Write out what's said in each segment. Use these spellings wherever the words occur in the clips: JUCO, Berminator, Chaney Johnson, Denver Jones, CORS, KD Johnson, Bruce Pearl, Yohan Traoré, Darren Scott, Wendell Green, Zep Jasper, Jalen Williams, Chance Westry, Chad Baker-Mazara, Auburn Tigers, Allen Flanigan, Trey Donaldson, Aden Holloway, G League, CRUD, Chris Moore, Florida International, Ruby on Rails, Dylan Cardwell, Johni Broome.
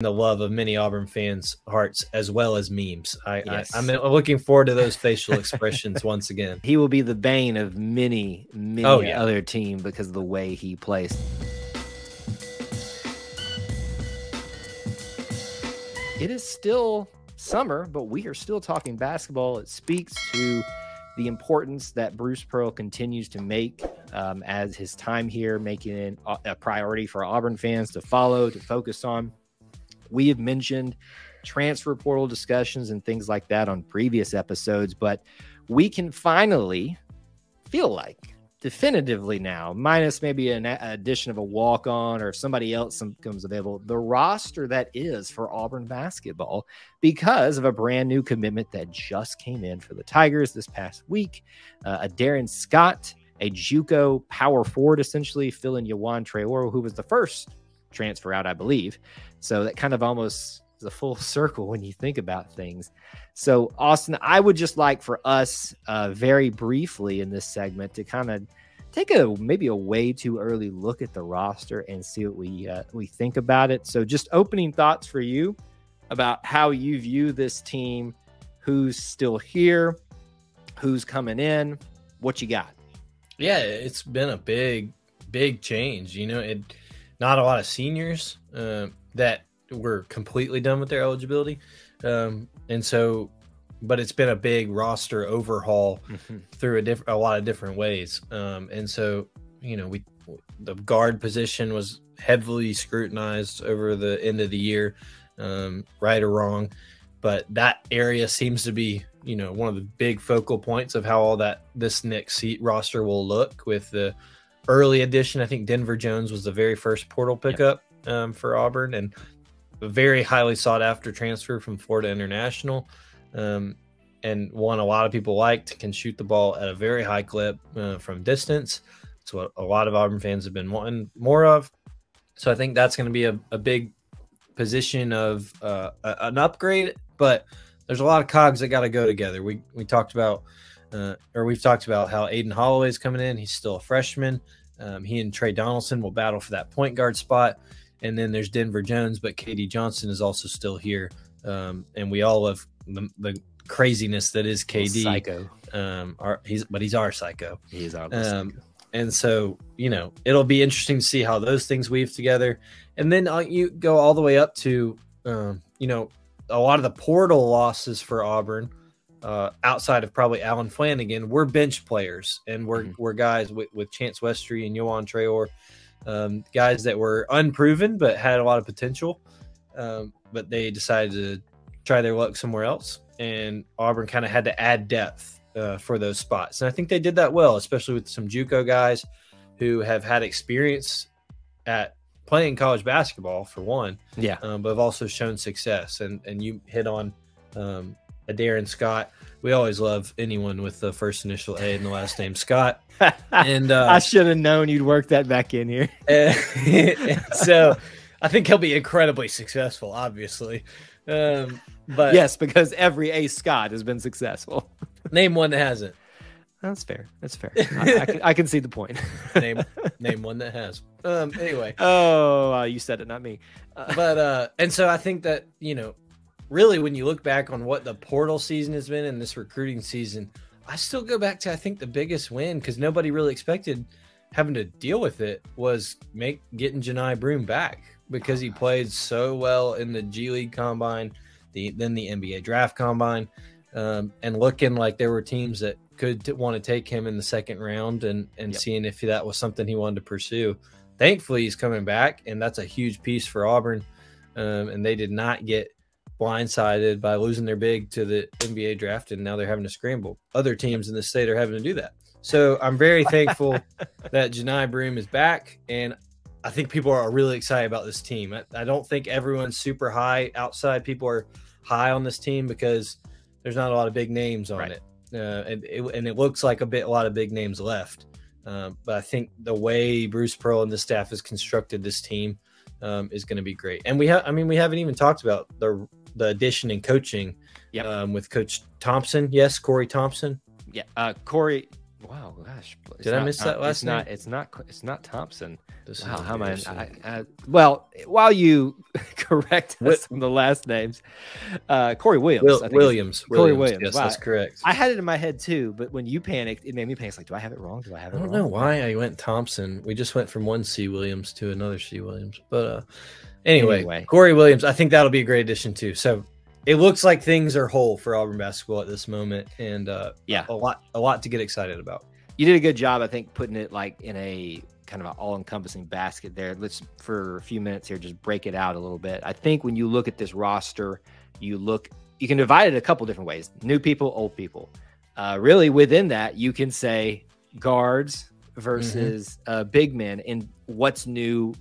the love of many Auburn fans' hearts, as well as memes. I'm looking forward to those facial expressions once again. He will be the bane of many other team because of the way he plays. It is still summer, but we are still talking basketball. It speaks to the importance that Bruce Pearl continues to make as his time here, making it a priority for Auburn fans to follow, to focus on. We have mentioned transfer portal discussions and things like that on previous episodes, but we can finally feel like definitively now, minus maybe an addition of a walk-on or if somebody else comes available, the roster that is for Auburn basketball because of a brand new commitment that just came in for the Tigers this past week. A Darren Scott, a JUCO power forward, essentially fill in Yohan Traoré, who was the first transfer out, I believe. So that kind of almost is a full circle when you think about things. So Austin, I would just like for us very briefly in this segment to kind of take maybe a way too early look at the roster and see what we think about it. So just opening thoughts for you about how you view this team, who's still here, who's coming in, what you got. Yeah, it's been a big change. You know, not a lot of seniors that were completely done with their eligibility. But it's been a big roster overhaul through a lot of different ways. The guard position was heavily scrutinized over the end of the year, right or wrong. But that area seems to be, you know, one of the big focal points of how all this next seat roster will look with the early addition. I think Denver Jones was the very first portal pickup for Auburn, and a very highly sought after transfer from Florida International, and one a lot of people liked, can shoot the ball at a very high clip from distance. It's what a lot of Auburn fans have been wanting more of. So I think that's going to be a big position of an upgrade, but there's a lot of cogs that got to go together. We've talked about how Aden Holloway is coming in. He's still a freshman. He and Trey Donaldson will battle for that point guard spot. And then there's Denver Jones, but KD Johnson is also still here. And we all love the craziness that is KD. Psycho. He's our psycho. He is our psycho. And so, you know, it'll be interesting to see how those things weave together. And then you go all the way up to, a lot of the portal losses for Auburn, outside of probably Allen Flanigan, we're bench players, and we're guys with Chance Westry and Yohan Traoré, guys that were unproven but had a lot of potential, but they decided to try their luck somewhere else, and Auburn kind of had to add depth for those spots, and I think they did that well, especially with some JUCO guys who have had experience at playing college basketball for one, but have also shown success, and you hit on Darren Scott. We always love anyone with the first initial A and the last name Scott. And I should have known you'd work that back in here. So I think he'll be incredibly successful, obviously. But yes, because every A Scott has been successful. Name one that hasn't. That's fair. That's fair. I can see the point. Name one that has. Anyway. Oh, you said it, not me. And so I think that, you know, really, when you look back on what the portal season has been and this recruiting season, I still go back to, I think, the biggest win, because nobody really expected having to deal with it, was getting Johni Broome back, because he played so well in the G League Combine, then the NBA Draft Combine, and looking like there were teams that could want to take him in the second round and seeing if that was something he wanted to pursue. Thankfully, he's coming back, and that's a huge piece for Auburn, and they did not get blindsided by losing their big to the NBA draft, and now they're having to scramble. Other teams in the state are having to do that. So I'm very thankful that Johni Broome is back, and I think people are really excited about this team. I don't think everyone's super high outside. People are high on this team because there's not a lot of big names on it. And it looks like a lot of big names left. But I think the way Bruce Pearl and the staff has constructed this team is going to be great. And we haven't even talked about the addition and coaching with Coach Thompson. Yes, Corey Thompson. Yeah, Corey Wow, gosh, did I miss that last night? It's not Thompson. Wow, how am I? Well, while you correct us on the last names, Corey Williams. Corey Williams. Yes, that's correct. I had it in my head too, but when you panicked, it made me panic. Like, do I have it wrong? Do I have it wrong? I don't know why I went Thompson. We just went from one C. Williams to another C. Williams. But anyway, Corey Williams. I think that'll be a great addition too. So. It looks like things are whole for Auburn basketball at this moment, and yeah, a lot to get excited about. You did a good job, I think, putting it like in a kind of an all-encompassing basket there. Let's, for a few minutes here, just break it out a little bit. I think when you look at this roster, you can divide it a couple different ways: new people, old people. Really, within that, you can say guards versus big men, and what's new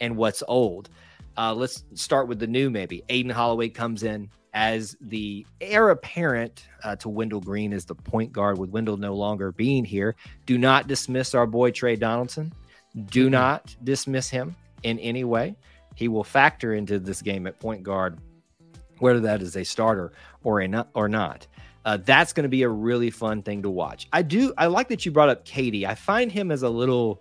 and what's old. Let's start with the new, maybe. Aden Holloway comes in as the heir apparent to Wendell Green as the point guard, with Wendell no longer being here. Do not dismiss our boy Trey Donaldson. Do not dismiss him in any way. He will factor into this game at point guard, whether that is a starter or not. That's going to be a really fun thing to watch. I like that you brought up KD. I find him as a little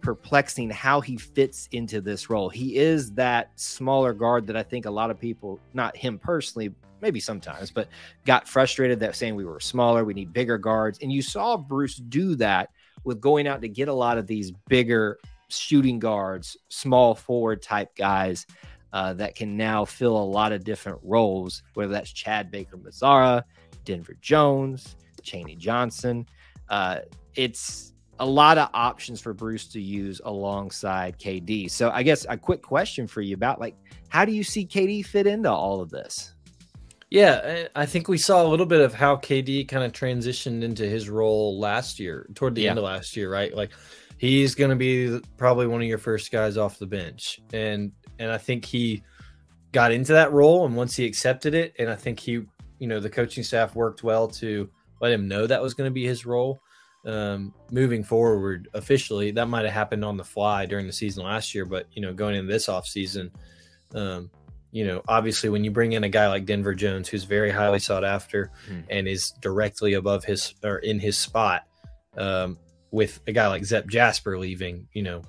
perplexing how he fits into this role. He is that smaller guard that I think a lot of people, not him personally, maybe sometimes, but got frustrated that saying we were smaller, we need bigger guards. And you saw Bruce do that with going out to get a lot of these bigger shooting guards, small forward type guys that can now fill a lot of different roles, whether that's Chad Baker-Mazara, Denver Jones, Chaney Johnson. It's a lot of options for Bruce to use alongside KD. So I guess a quick question for you about, like, how do you see KD fit into all of this? Yeah, I think we saw a little bit of how KD kind of transitioned into his role last year, toward the end of last year, right? Like, he's going to be probably one of your first guys off the bench. And I think he got into that role, and once he accepted it, and I think he, you know, the coaching staff worked well to let him know that was going to be his role. Moving forward officially, that might have happened on the fly during the season last year, but, you know, going into this offseason, you know, obviously when you bring in a guy like Denver Jones, who's very highly sought after and is directly above his or in his spot, with a guy like Zep Jasper leaving, you know,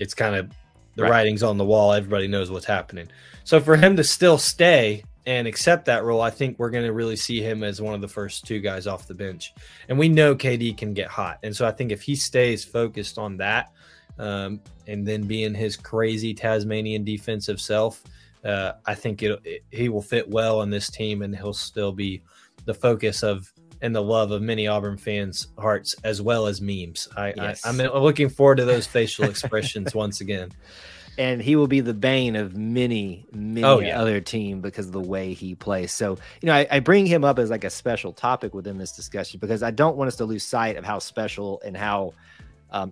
it's kind of the writing's on the wall. Everybody knows what's happening. So for him to still stay and accept that role, I think we're going to really see him as one of the first two guys off the bench. And we know KD can get hot. And so I think if he stays focused on that and then being his crazy Tasmanian defensive self, I think he will fit well on this team, and he'll still be the focus of and the love of many Auburn fans' hearts, as well as memes. I'm looking forward to those facial expressions once again. And he will be the bane of many, many other team because of the way he plays. So, you know, I bring him up as like a special topic within this discussion because I don't want us to lose sight of how special and how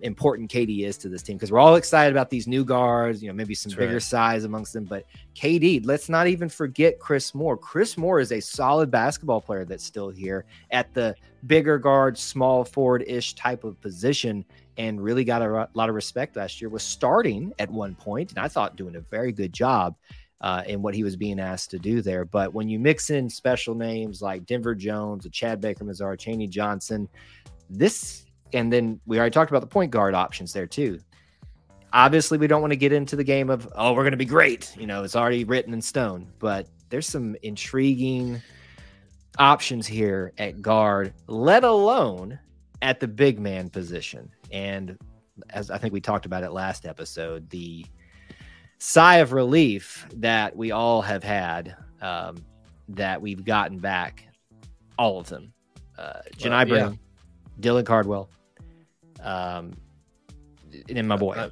important KD is to this team, because we're all excited about these new guards, you know, maybe some bigger size amongst them. But KD, let's not even forget Chris Moore. Chris Moore is a solid basketball player that's still here at the bigger guard, small forward-ish type of position, and really got a lot of respect last year, was starting at one point, and I thought doing a very good job in what he was being asked to do there. But when you mix in special names like Denver Jones, Chad Baker-Mazara, Chaney Johnson, and then we already talked about the point guard options there too. Obviously, we don't want to get into the game of, oh, we're going to be great. You know, it's already written in stone, but there's some intriguing options here at guard, let alone at the big man position. And as I think we talked about it last episode, the sigh of relief that we all have had that we've gotten back, all of them. Johni Broome, Dylan Cardwell, and my boy.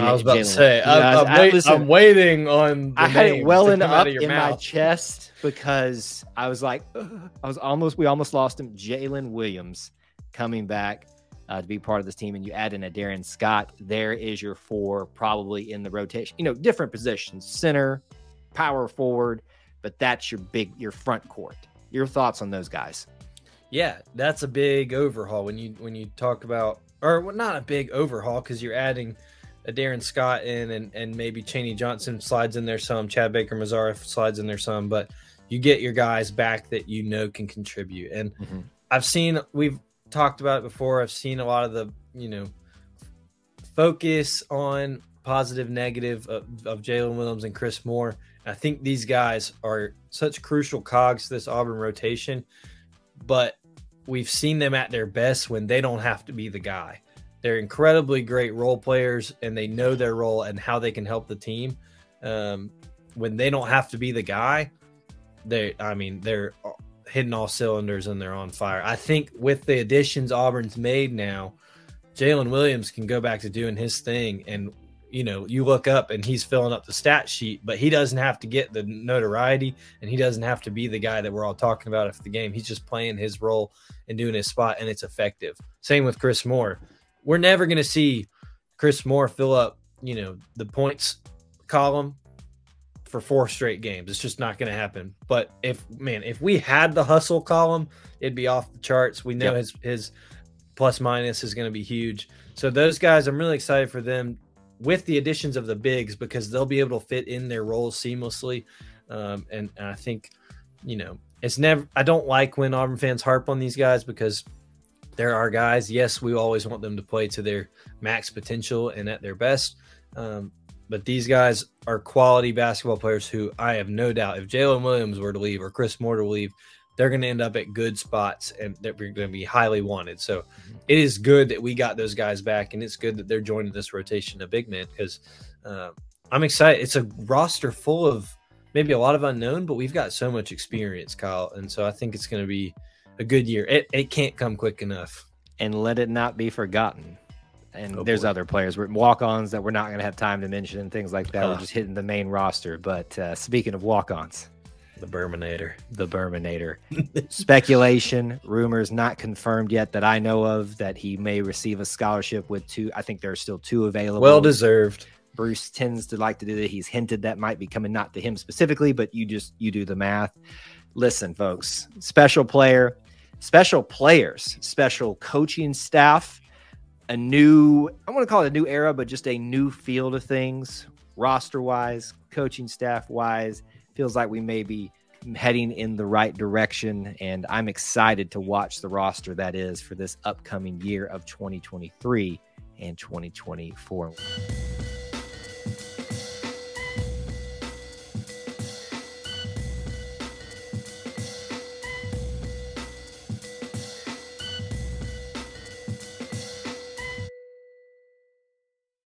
I was about to say, I'm waiting on. I had it welling up in my chest because I was like, we almost lost him. Jalen Williams coming back to be part of this team, and you add in a Darren Scott. There is your four probably in the rotation. You know, different positions: center, power forward, but that's your front court. Your thoughts on those guys? Yeah, that's a big overhaul when you talk about, or not a big overhaul because you're adding a Darren Scott in, and maybe Chaney Johnson slides in there some, Chad Baker-Mazara slides in there some, but you get your guys back that you know can contribute. And I've seen, we've talked about it before. I've seen a lot of the, you know, focus on positive, negative of Jalen Williams and Chris Moore. I think these guys are such crucial cogs to this Auburn rotation, but we've seen them at their best when they don't have to be the guy. They're incredibly great role players, and they know their role and how they can help the team. When they don't have to be the guy, they're hitting all cylinders and they're on fire. I think with the additions Auburn's made now, Jalen Williams can go back to doing his thing, and you know, you look up and he's filling up the stat sheet, but he doesn't have to get the notoriety and he doesn't have to be the guy that we're all talking about after the game. He's just playing his role and doing his spot, and it's effective. Same with Chris Moore. We're never going to see Chris Moore fill up, you know, the points column for 4 straight games. It's just not going to happen. But if we had the hustle column, it'd be off the charts. We know yep. his plus minus is going to be huge. So those guys, I'm really excited for them with the additions of the bigs, because they'll be able to fit in their roles seamlessly. And I think, you know, I don't like when Auburn fans harp on these guys, because they're our guys. Yes, we always want them to play to their max potential and at their best. But these guys are quality basketball players who I have no doubt, if Jalen Williams were to leave or Chris Moore to leave, they're going to end up at good spots and they're going to be highly wanted. So it is good that we got those guys back, and it's good that they're joining this rotation of big men, because I'm excited. It's a roster full of maybe a lot of unknown, but we've got so much experience, Kyle. And so I think it's going to be a good year. It can't come quick enough. And let it not be forgotten. And there's other players, walk-ons that we're not going to have time to mention and things like that. We're just hitting the main roster. But speaking of walk-ons. The Berminator. Speculation, rumors not confirmed yet that I know of, that he may receive a scholarship with 2. I think there are still 2 available. Well-deserved. Bruce tends to like to do that. He's hinted that might be coming, not to him specifically, but you do the math. Listen, folks, special player, special players, special coaching staff, a new, I want to call it a new era, but just a new field of things, roster-wise, coaching staff-wise. Feels like we may be heading in the right direction, and I'm excited to watch the roster that is for this upcoming year of 2023 and 2024.